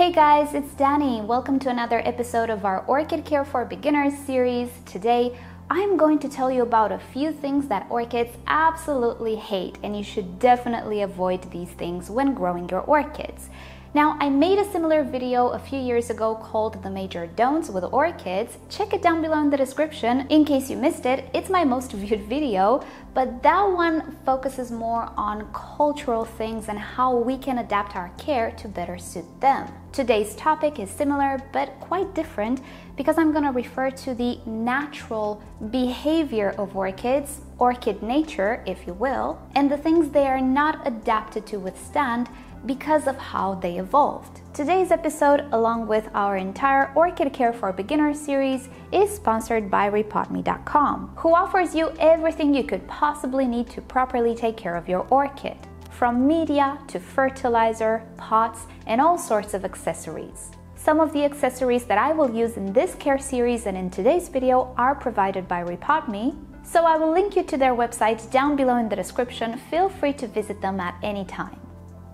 Hey guys, it's Dani. Welcome to another episode of our Orchid Care for Beginners series. Today, I'm going to tell you about a few things that orchids absolutely hate, and you should definitely avoid these things when growing your orchids. Now, I made a similar video a few years ago called The Major Don'ts with Orchids. Check it down below in the description in case you missed it. It's my most viewed video, but that one focuses more on cultural things and how we can adapt our care to better suit them. Today's topic is similar but quite different because I'm going to refer to the natural behavior of orchids, orchid nature if you will, and the things they are not adapted to withstand because of how they evolved. Today's episode, along with our entire Orchid Care for Beginners series, is sponsored by RepotMe.com, who offers you everything you could possibly need to properly take care of your orchid, from media to fertilizer, pots, and all sorts of accessories. Some of the accessories that I will use in this care series and in today's video are provided by RepotMe, so I will link you to their website down below in the description. Feel free to visit them at any time.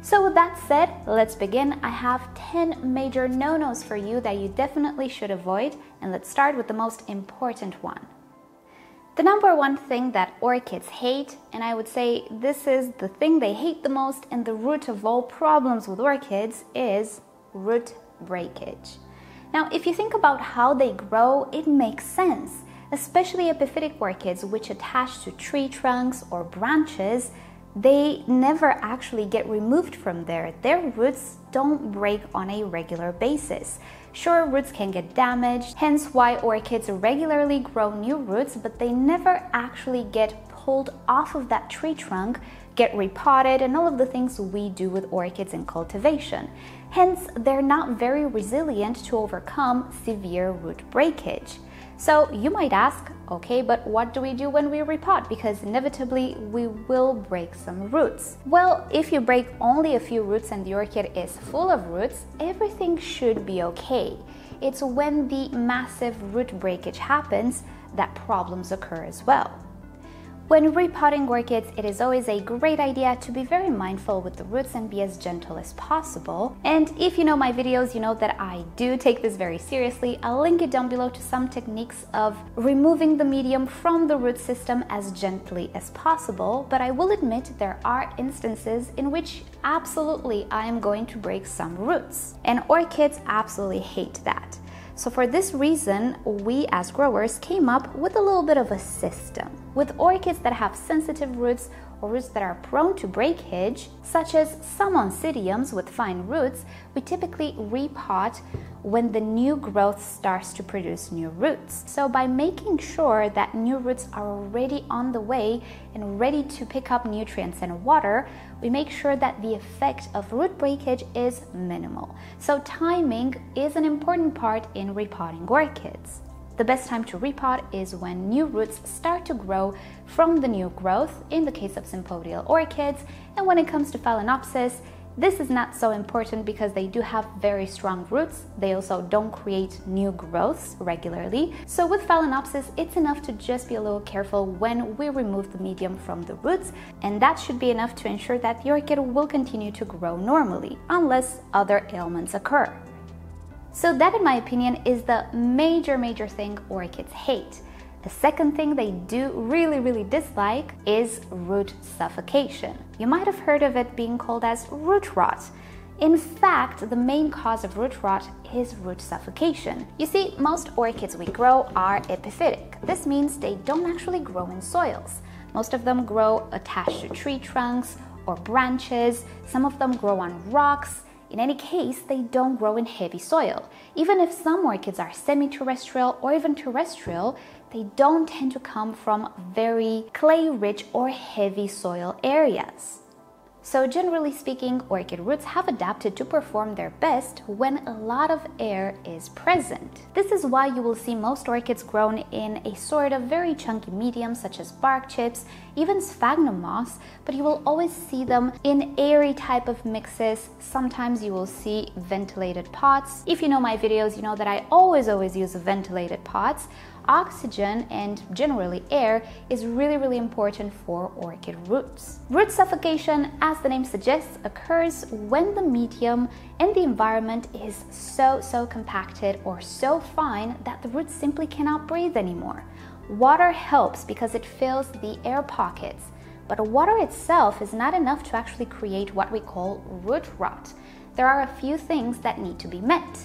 So with that said, let's begin. I have 10 major no-nos for you that you definitely should avoid, and let's start with the most important one. The number one thing that orchids hate, and I would say this is the thing they hate the most and the root of all problems with orchids, is root breakage. Now, if you think about how they grow, it makes sense, especially epiphytic orchids which attach to tree trunks or branches. They never actually get removed from there. Their roots don't break on a regular basis. Sure, roots can get damaged, hence why orchids regularly grow new roots, but they never actually get pulled off of that tree trunk, get repotted, and all of the things we do with orchids in cultivation. Hence, they're not very resilient to overcome severe root breakage. So you might ask, okay, but what do we do when we repot? Because inevitably we will break some roots. Well, if you break only a few roots and the orchid is full of roots, everything should be okay. It's when the massive root breakage happens that problems occur as well. When repotting orchids, it is always a great idea to be very mindful with the roots and be as gentle as possible. And if you know my videos, you know that I do take this very seriously. I'll link it down below to some techniques of removing the medium from the root system as gently as possible. But I will admit there are instances in which absolutely I am going to break some roots. And orchids absolutely hate that. So for this reason, we as growers came up with a little bit of a system. With orchids that have sensitive roots or roots that are prone to breakage, such as some Oncidiums with fine roots, we typically repot when the new growth starts to produce new roots. So by making sure that new roots are already on the way and ready to pick up nutrients and water, we make sure that the effect of root breakage is minimal. So timing is an important part in repotting orchids. The best time to repot is when new roots start to grow from the new growth, in the case of sympodial orchids, and when it comes to Phalaenopsis, this is not so important because they do have very strong roots. They also don't create new growths regularly. So with Phalaenopsis, it's enough to just be a little careful when we remove the medium from the roots, and that should be enough to ensure that the orchid will continue to grow normally, unless other ailments occur. So that, in my opinion, is the major thing orchids hate. The second thing they do really dislike is root suffocation. You might have heard of it being called as root rot. In fact, the main cause of root rot is root suffocation. You see, most orchids we grow are epiphytic. This means they don't actually grow in soils. Most of them grow attached to tree trunks or branches. Some of them grow on rocks. In any case, they don't grow in heavy soil. Even if some orchids are semi-terrestrial or even terrestrial, they don't tend to come from very clay-rich or heavy soil areas. So generally speaking, orchid roots have adapted to perform their best when a lot of air is present. This is why you will see most orchids grown in a sort of very chunky medium such as bark chips, even sphagnum moss, but you will always see them in airy type of mixes. Sometimes you will see ventilated pots. If you know my videos, you know that I always use ventilated pots. oxygen and generally air is really important for orchid roots. Root suffocation, as the name suggests, occurs when the medium and the environment is so compacted or so fine that the roots simply cannot breathe anymore. Water helps because it fills the air pockets, but water itself is not enough to actually create what we call root rot. There are a few things that need to be met.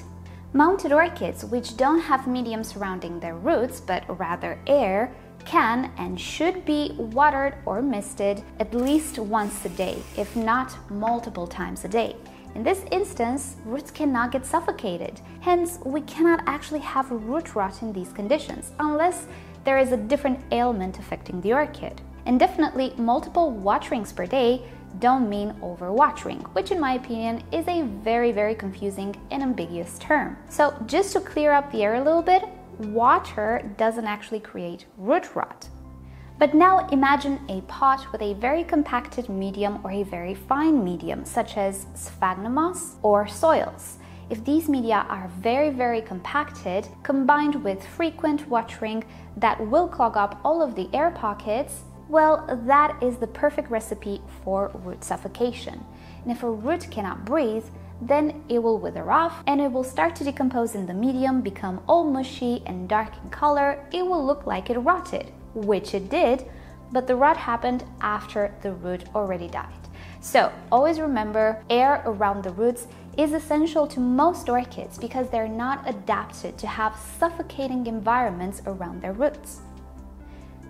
Mounted orchids, which don't have medium surrounding their roots, but rather air, can and should be watered or misted at least once a day, if not multiple times a day. In this instance, roots cannot get suffocated. Hence, we cannot actually have root rot in these conditions, unless there is a different ailment affecting the orchid. And definitely, multiple waterings per day don't mean overwatering, which in my opinion is a very confusing and ambiguous term. So just to clear up the air a little bit, water doesn't actually create root rot. But now imagine a pot with a very compacted medium or a very fine medium, such as sphagnum moss or soils. If these media are very compacted, combined with frequent watering that will clog up all of the air pockets, well, that is the perfect recipe for root suffocation. And if a root cannot breathe, then it will wither off and it will start to decompose in the medium, become all mushy and dark in color. It will look like it rotted, which it did, but the rot happened after the root already died. So always remember, air around the roots is essential to most orchids because they're not adapted to have suffocating environments around their roots.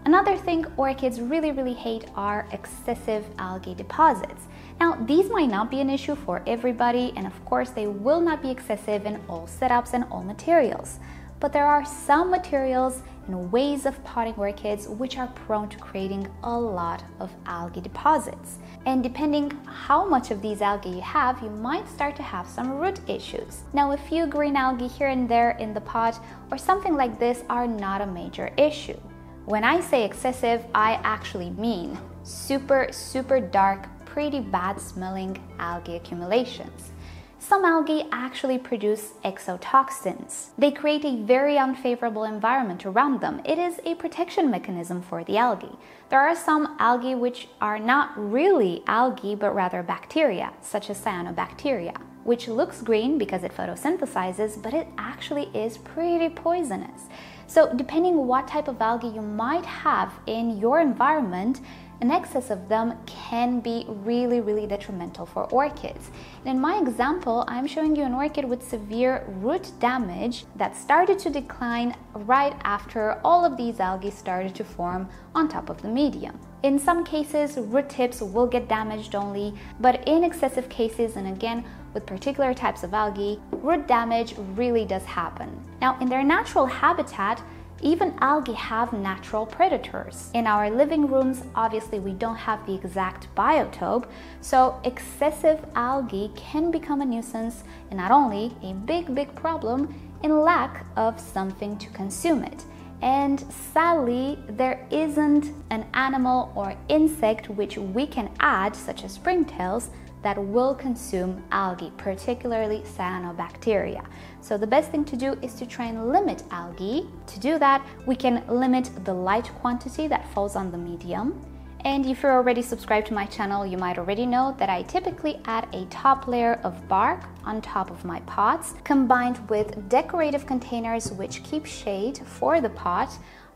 Another thing orchids really hate are excessive algae deposits. Now, these might not be an issue for everybody, and of course they will not be excessive in all setups and all materials. But there are some materials and ways of potting orchids which are prone to creating a lot of algae deposits. And depending how much of these algae you have, you might start to have some root issues. Now, a few green algae here and there in the pot or something like this are not a major issue. When I say excessive, I actually mean super dark, pretty bad smelling algae accumulations. Some algae actually produce exotoxins. They create a very unfavorable environment around them. It is a protection mechanism for the algae. There are some algae which are not really algae, but rather bacteria, such as cyanobacteria, which looks green because it photosynthesizes, but it actually is pretty poisonous. So depending what type of algae you might have in your environment, an excess of them can be really detrimental for orchids. And in my example, I'm showing you an orchid with severe root damage that started to decline right after all of these algae started to form on top of the medium. In some cases, root tips will get damaged only, but in excessive cases, and again, with particular types of algae, root damage really does happen. Now, in their natural habitat, even algae have natural predators. In our living rooms, obviously we don't have the exact biotope, so excessive algae can become a nuisance and not only a big problem in lack of something to consume it. And sadly, there isn't an animal or insect which we can add, such as springtails, that will consume algae, particularly cyanobacteria. So the best thing to do is to try and limit algae. To do that, we can limit the light quantity that falls on the medium. And if you're already subscribed to my channel, you might already know that I typically add a top layer of bark on top of my pots, combined with decorative containers which keep shade for the pot.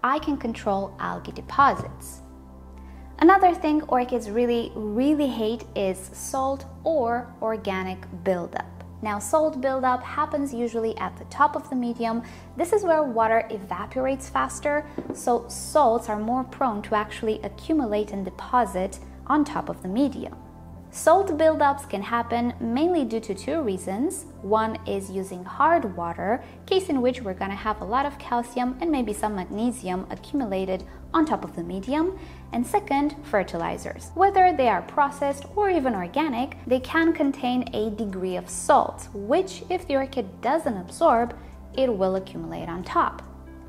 I can control algae deposits. Another thing orchids really hate is salt or organic buildup. Now, salt buildup happens usually at the top of the medium. This is where water evaporates faster, so salts are more prone to actually accumulate and deposit on top of the medium. Salt buildups can happen mainly due to two reasons. One is using hard water, case in which we're going to have a lot of calcium and maybe some magnesium accumulated on top of the medium. And second, fertilizers. Whether they are processed or even organic, they can contain a degree of salt, which if the orchid doesn't absorb, it will accumulate on top.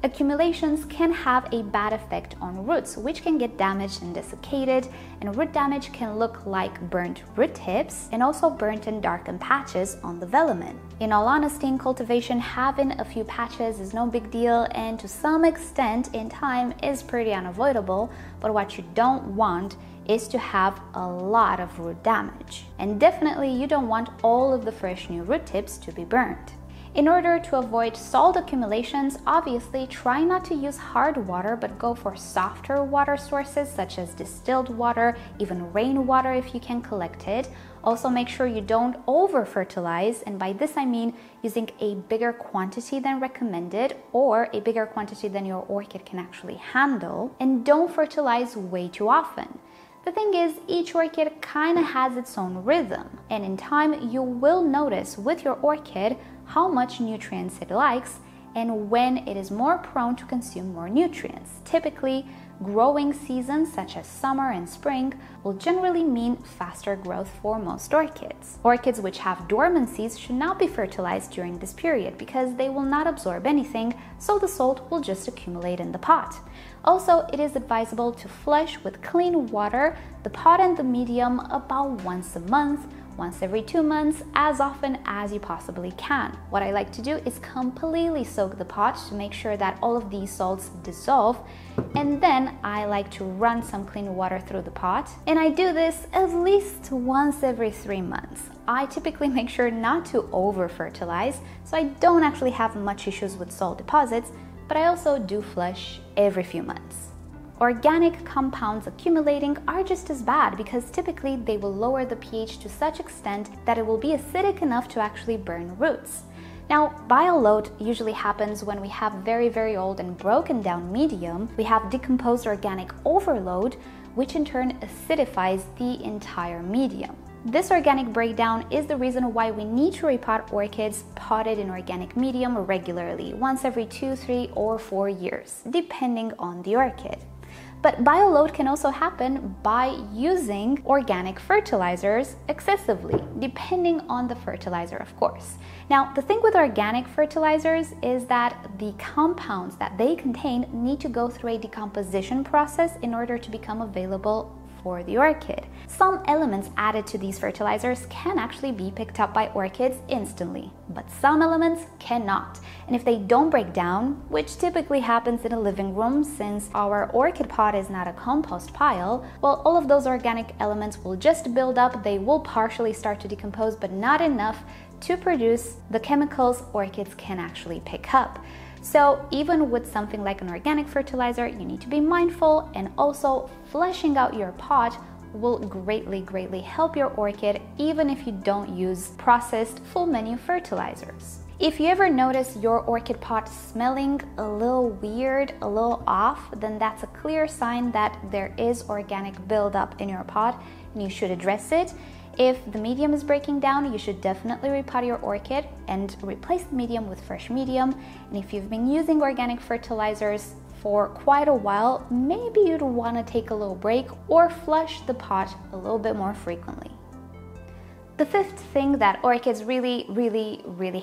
accumulations can have a bad effect on roots, which can get damaged and desiccated, and root damage can look like burnt root tips and also burnt and darkened patches on the velamen. In all honesty, in cultivation, having a few patches is no big deal, and to some extent in time is pretty unavoidable, but what you don't want is to have a lot of root damage. And definitely you don't want all of the fresh new root tips to be burned. In order to avoid salt accumulations, obviously try not to use hard water, but go for softer water sources such as distilled water, even rainwater if you can collect it. Also make sure you don't over-fertilize, and by this I mean using a bigger quantity than recommended or a bigger quantity than your orchid can actually handle, and don't fertilize way too often. The thing is, each orchid kinda has its own rhythm, and in time you will notice with your orchid how much nutrients it likes and when it is more prone to consume more nutrients. Typically, growing seasons such as summer and spring will generally mean faster growth for most orchids. Orchids which have dormancies should not be fertilized during this period because they will not absorb anything, so the salt will just accumulate in the pot. Also, it is advisable to flush with clean water the pot and the medium about once a month, once every 2 months, as often as you possibly can. What I like to do is completely soak the pot to make sure that all of these salts dissolve, and then I like to run some clean water through the pot, and I do this at least once every 3 months. I typically make sure not to over-fertilize, so I don't actually have much issues with salt deposits, but I also do flush every few months. Organic compounds accumulating are just as bad because typically they will lower the pH to such extent that it will be acidic enough to actually burn roots. Now, bile load usually happens when we have very old and broken down medium. We have decomposed organic overload, which in turn acidifies the entire medium. This organic breakdown is the reason why we need to repot orchids potted in organic medium regularly, once every 2, 3, or 4 years, depending on the orchid. But bile load can also happen by using organic fertilizers excessively, depending on the fertilizer, of course. Now, the thing with organic fertilizers is that the compounds that they contain need to go through a decomposition process in order to become available for the orchid. Some elements added to these fertilizers can actually be picked up by orchids instantly, but some elements cannot. And if they don't break down, which typically happens in a living room since our orchid pot is not a compost pile, well, all of those organic elements will just build up, they will partially start to decompose, but not enough to produce the chemicals orchids can actually pick up. So even with something like an organic fertilizer, you need to be mindful, and also flushing out your pot will greatly help your orchid even if you don't use processed full menu fertilizers. If you ever notice your orchid pot smelling a little weird, a little off, then that's a clear sign that there is organic buildup in your pot and you should address it. If the medium is breaking down, you should definitely repot your orchid and replace the medium with fresh medium. And if you've been using organic fertilizers for quite a while, maybe you'd want to take a little break or flush the pot a little bit more frequently. The fifth thing that orchids really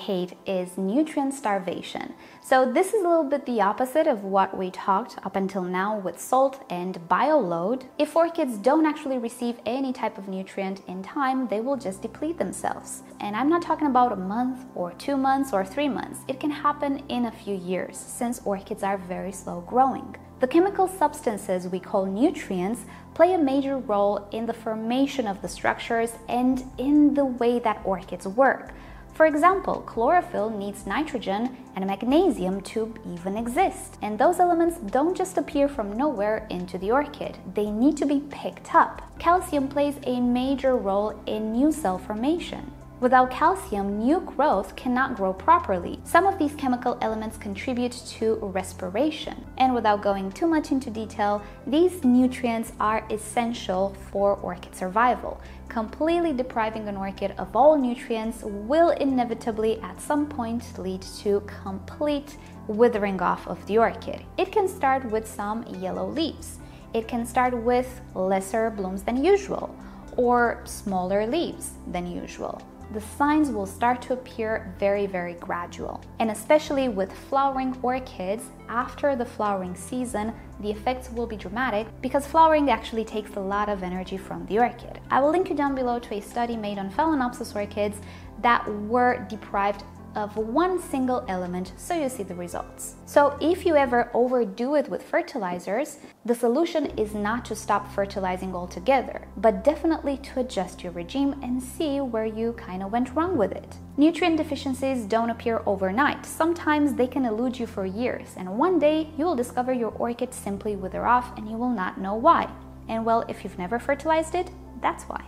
hate is nutrient starvation. So this is a little bit the opposite of what we talked up until now with salt and bile load. If orchids don't actually receive any type of nutrient in time, they will just deplete themselves. And I'm not talking about a month or 2 months or 3 months. It can happen in a few years since orchids are very slow growing. The chemical substances we call nutrients play a major role in the formation of the structures and in the way that orchids work. For example, chlorophyll needs nitrogen and magnesium to even exist. And those elements don't just appear from nowhere into the orchid. They need to be picked up. Calcium plays a major role in new cell formation. Without calcium, new growth cannot grow properly. Some of these chemical elements contribute to respiration. And without going too much into detail, these nutrients are essential for orchid survival. Completely depriving an orchid of all nutrients will inevitably at some point lead to complete withering off of the orchid. It can start with some yellow leaves. It can start with lesser blooms than usual, or smaller leaves than usual. the signs will start to appear very, very gradual. And especially with flowering orchids, after the flowering season, the effects will be dramatic because flowering actually takes a lot of energy from the orchid. I will link you down below to a study made on Phalaenopsis orchids that were deprived of one single element, so you see the results. So if you ever overdo it with fertilizers, the solution is not to stop fertilizing altogether, but definitely to adjust your regime and see where you kind of went wrong with it. Nutrient deficiencies don't appear overnight. Sometimes they can elude you for years, and one day you will discover your orchid simply wither off and you will not know why. And well, if you've never fertilized it, that's why.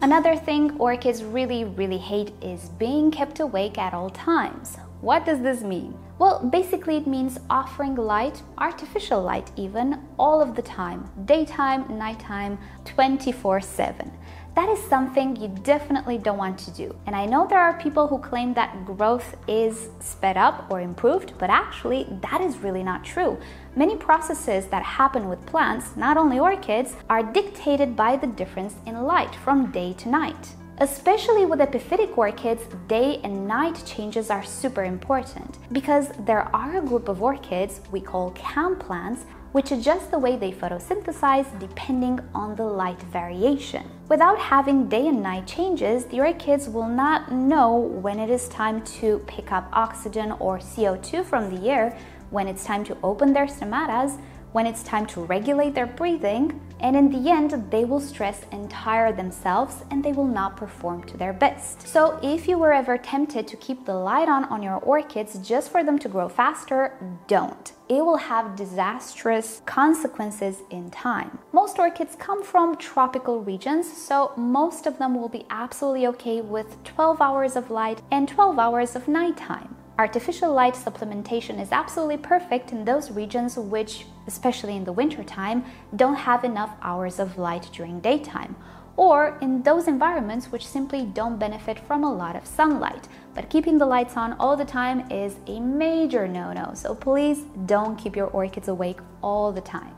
Another thing orchids really, really hate is being kept awake at all times. What does this mean? Well, basically it means offering light, artificial light even, all of the time. Daytime, nighttime, 24/7. That is something you definitely don't want to do. And I know there are people who claim that growth is sped up or improved, but actually that is really not true. Many processes that happen with plants, not only orchids, are dictated by the difference in light from day to night. Especially with epiphytic orchids, day and night changes are super important because there are a group of orchids we call cam plants which adjust the way they photosynthesize depending on the light variation. Without having day and night changes, the orchids will not know when it is time to pick up oxygen or CO2 from the air, when it's time to open their stomatas, when it's time to regulate their breathing, and in the end they will stress and tire themselves and they will not perform to their best. So if you were ever tempted to keep the light on your orchids just for them to grow faster, don't. It will have disastrous consequences in time. Most orchids come from tropical regions, so most of them will be absolutely okay with 12 hours of light and 12 hours of nighttime. Artificial light supplementation is absolutely perfect in those regions which, especially in the winter time, don't have enough hours of light during daytime, or in those environments which simply don't benefit from a lot of sunlight. But keeping the lights on all the time is a major no-no, so please don't keep your orchids awake all the time.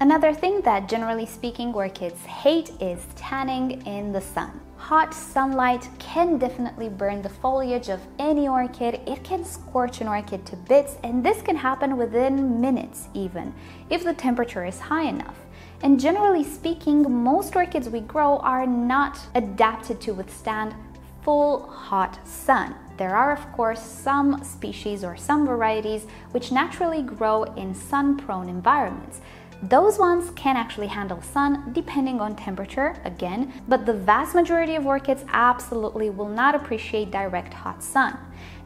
Another thing that, generally speaking, orchids hate is tanning in the sun. Hot sunlight can definitely burn the foliage of any orchid. It can scorch an orchid to bits, and this can happen within minutes even, if the temperature is high enough. And generally speaking, most orchids we grow are not adapted to withstand full hot sun. There are, of course, some species or some varieties which naturally grow in sun-prone environments. Those ones can actually handle sun depending on temperature, again, but the vast majority of orchids absolutely will not appreciate direct hot sun.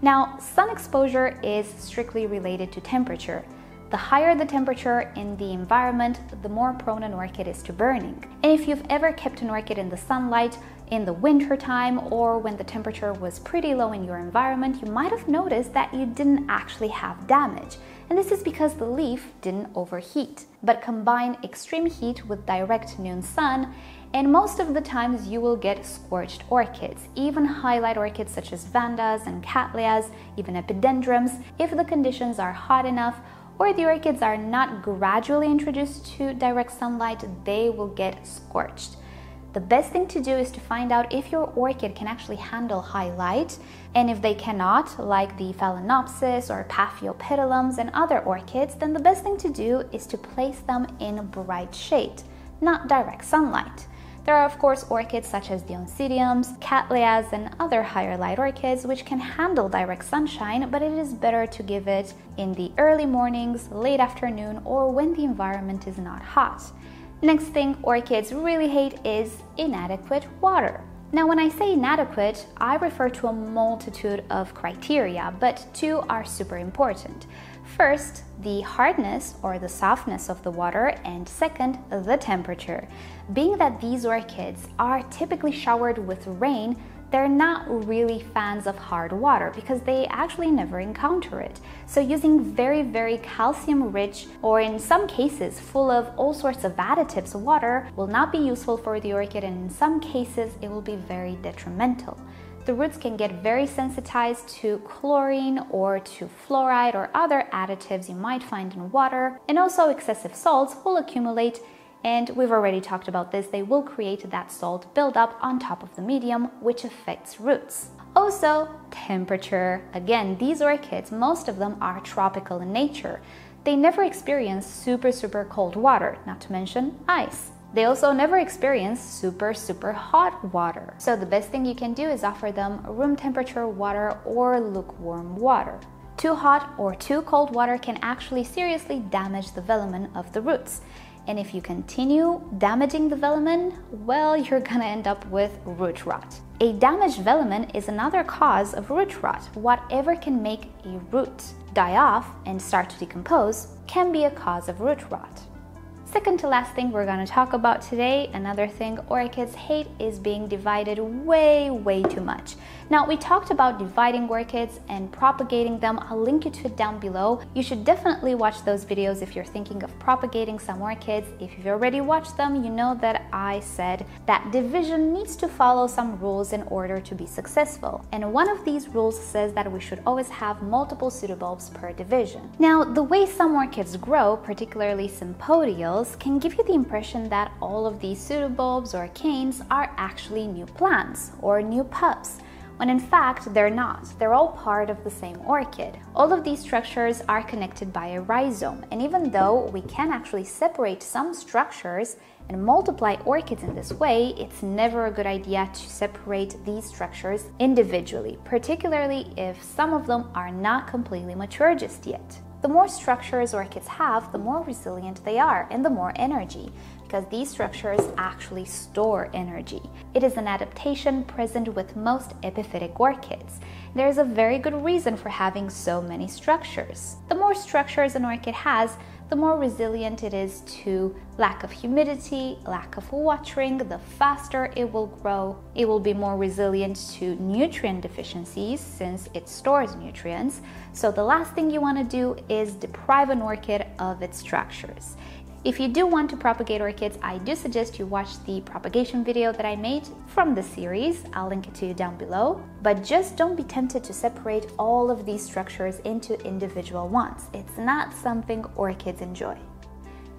Now, sun exposure is strictly related to temperature. The higher the temperature in the environment, the more prone an orchid is to burning. And if you've ever kept an orchid in the sunlight in the winter time or when the temperature was pretty low in your environment, you might have noticed that you didn't actually have damage. And this is because the leaf didn't overheat. But combine extreme heat with direct noon sun, and most of the times you will get scorched orchids, even highlight orchids such as Vandas and Cattleyas, even epidendrums, if the conditions are hot enough or the orchids are not gradually introduced to direct sunlight, they will get scorched. The best thing to do is to find out if your orchid can actually handle high light, and if they cannot, like the Phalaenopsis or Paphiopedilums and other orchids, then the best thing to do is to place them in bright shade, not direct sunlight. There are, of course, orchids such as the Oncidiums, Cattleyas, and other higher light orchids which can handle direct sunshine, but it is better to give it in the early mornings, late afternoon, or when the environment is not hot. Next thing orchids really hate is inadequate water. Now, when I say inadequate, I refer to a multitude of criteria, but two are super important. First, the hardness or the softness of the water, and second, the temperature. Being that these orchids are typically showered with rain, they're not really fans of hard water because they actually never encounter it. So using very, very calcium-rich, or in some cases full of all sorts of additives, water will not be useful for the orchid, and in some cases it will be very detrimental. The roots can get very sensitized to chlorine or to fluoride or other additives you might find in water, and also excessive salts will accumulate And we've already talked about this, they will create that salt buildup on top of the medium, which affects roots. Also, temperature. Again, these orchids, most of them are tropical in nature. They never experience super cold water, not to mention ice. They also never experience super hot water. So the best thing you can do is offer them room temperature water or lukewarm water. Too hot or too cold water can actually seriously damage the velamen of the roots. And if you continue damaging the velamen, well, you're gonna end up with root rot. A damaged velamen is another cause of root rot. Whatever can make a root die off and start to decompose can be a cause of root rot. Second to last thing we're gonna talk about today, another thing orchids hate is being divided way too much. Now, we talked about dividing orchids and propagating them. I'll link you to it down below. You should definitely watch those videos if you're thinking of propagating some orchids. If you've already watched them, you know that I said that division needs to follow some rules in order to be successful. And one of these rules says that we should always have multiple pseudobulbs per division. Now, the way some orchids grow, particularly sympodials, can give you the impression that all of these pseudobulbs or canes are actually new plants or new pups, when in fact they're not. They're all part of the same orchid. All of these structures are connected by a rhizome, and even though we can actually separate some structures and multiply orchids in this way, it's never a good idea to separate these structures individually, particularly if some of them are not completely mature just yet. The more structures orchids have, the more resilient they are and the more energy, because these structures actually store energy. It is an adaptation present with most epiphytic orchids. There is a very good reason for having so many structures. The more structures an orchid has, the more resilient it is to lack of humidity, lack of watering, the faster it will grow. It will be more resilient to nutrient deficiencies since it stores nutrients. So the last thing you want to do is deprive an orchid of its structures. If you do want to propagate orchids, I do suggest you watch the propagation video that I made from the series. I'll link it to you down below. But just don't be tempted to separate all of these structures into individual ones. It's not something orchids enjoy.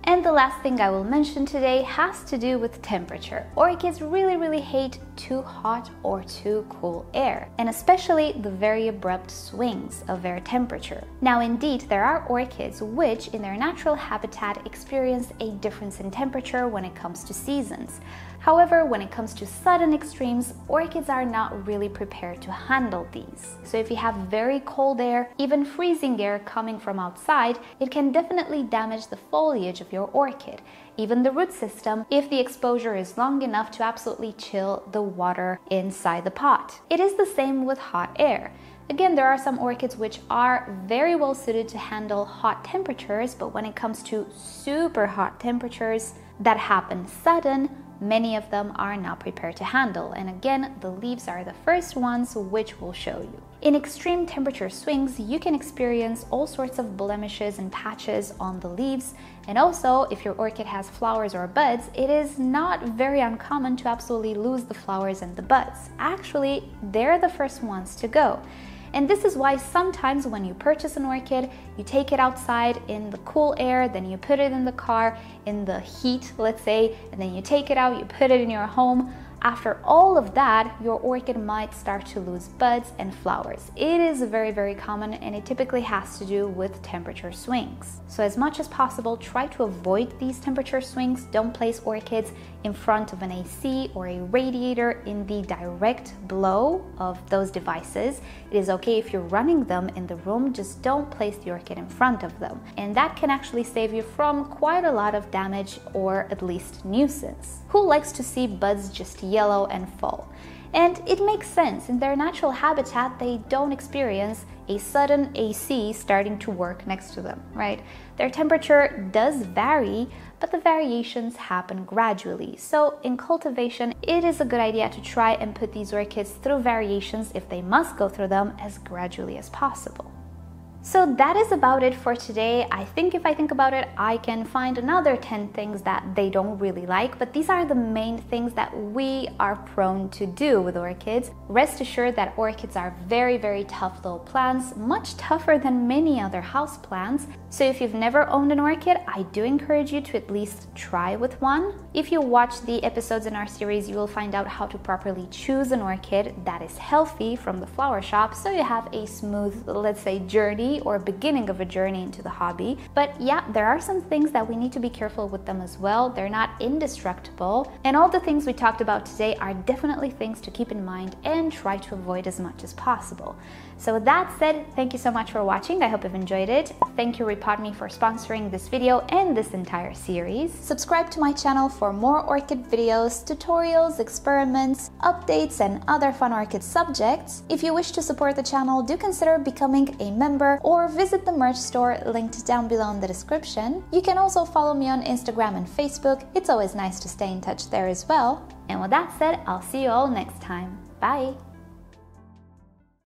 And the last thing I will mention today has to do with temperature. Orchids really hate too hot or too cool air, and especially the very abrupt swings of air temperature. Now, indeed, there are orchids which, in their natural habitat, experience a difference in temperature when it comes to seasons. However, when it comes to sudden extremes, orchids are not really prepared to handle these. So if you have very cold air, even freezing air coming from outside, it can definitely damage the foliage of your orchid, even the root system, if the exposure is long enough to absolutely chill the water inside the pot. It is the same with hot air. Again, there are some orchids which are very well suited to handle hot temperatures, but when it comes to super hot temperatures that happen sudden, many of them are not prepared to handle, and again, the leaves are the first ones which will show you. In extreme temperature swings, you can experience all sorts of blemishes and patches on the leaves, and also, if your orchid has flowers or buds, it is not very uncommon to absolutely lose the flowers and the buds. Actually, they're the first ones to go. And this is why sometimes when you purchase an orchid, you take it outside in the cool air, then you put it in the car in the heat, let's say, and then you take it out, you put it in your home. After all of that, your orchid might start to lose buds and flowers. It is very common, and it typically has to do with temperature swings. So as much as possible, try to avoid these temperature swings. Don't place orchids in front of an AC or a radiator in the direct blow of those devices. It is okay if you're running them in the room, just don't place the orchid in front of them. And that can actually save you from quite a lot of damage, or at least nuisance. Who likes to see buds just yellow and fall? And it makes sense. In their natural habitat, they don't experience a sudden AC starting to work next to them, right? Their temperature does vary, but the variations happen gradually. So in cultivation, it is a good idea to try and put these orchids through variations, if they must go through them, as gradually as possible. So that is about it for today. I think if I think about it, I can find another 10 things that they don't really like, but these are the main things that we are prone to do with orchids. Rest assured that orchids are very, very tough little plants, much tougher than many other house plants. So if you've never owned an orchid, I do encourage you to at least try with one. If you watch the episodes in our series, you will find out how to properly choose an orchid that is healthy from the flower shop, so you have a smooth, let's say, journey or beginning of a journey into the hobby. But yeah, there are some things that we need to be careful with them as well. They're not indestructible, and all the things we talked about today are definitely things to keep in mind and try to avoid as much as possible. So with that said, thank you so much for watching. I hope you've enjoyed it. Thank you RepotMe for sponsoring this video and this entire series. Subscribe to my channel for more orchid videos, tutorials, experiments, updates, and other fun orchid subjects. If you wish to support the channel, do consider becoming a member or visit the merch store linked down below in the description. You can also follow me on Instagram and Facebook. It's always nice to stay in touch there as well. And with that said, I'll see you all next time. Bye!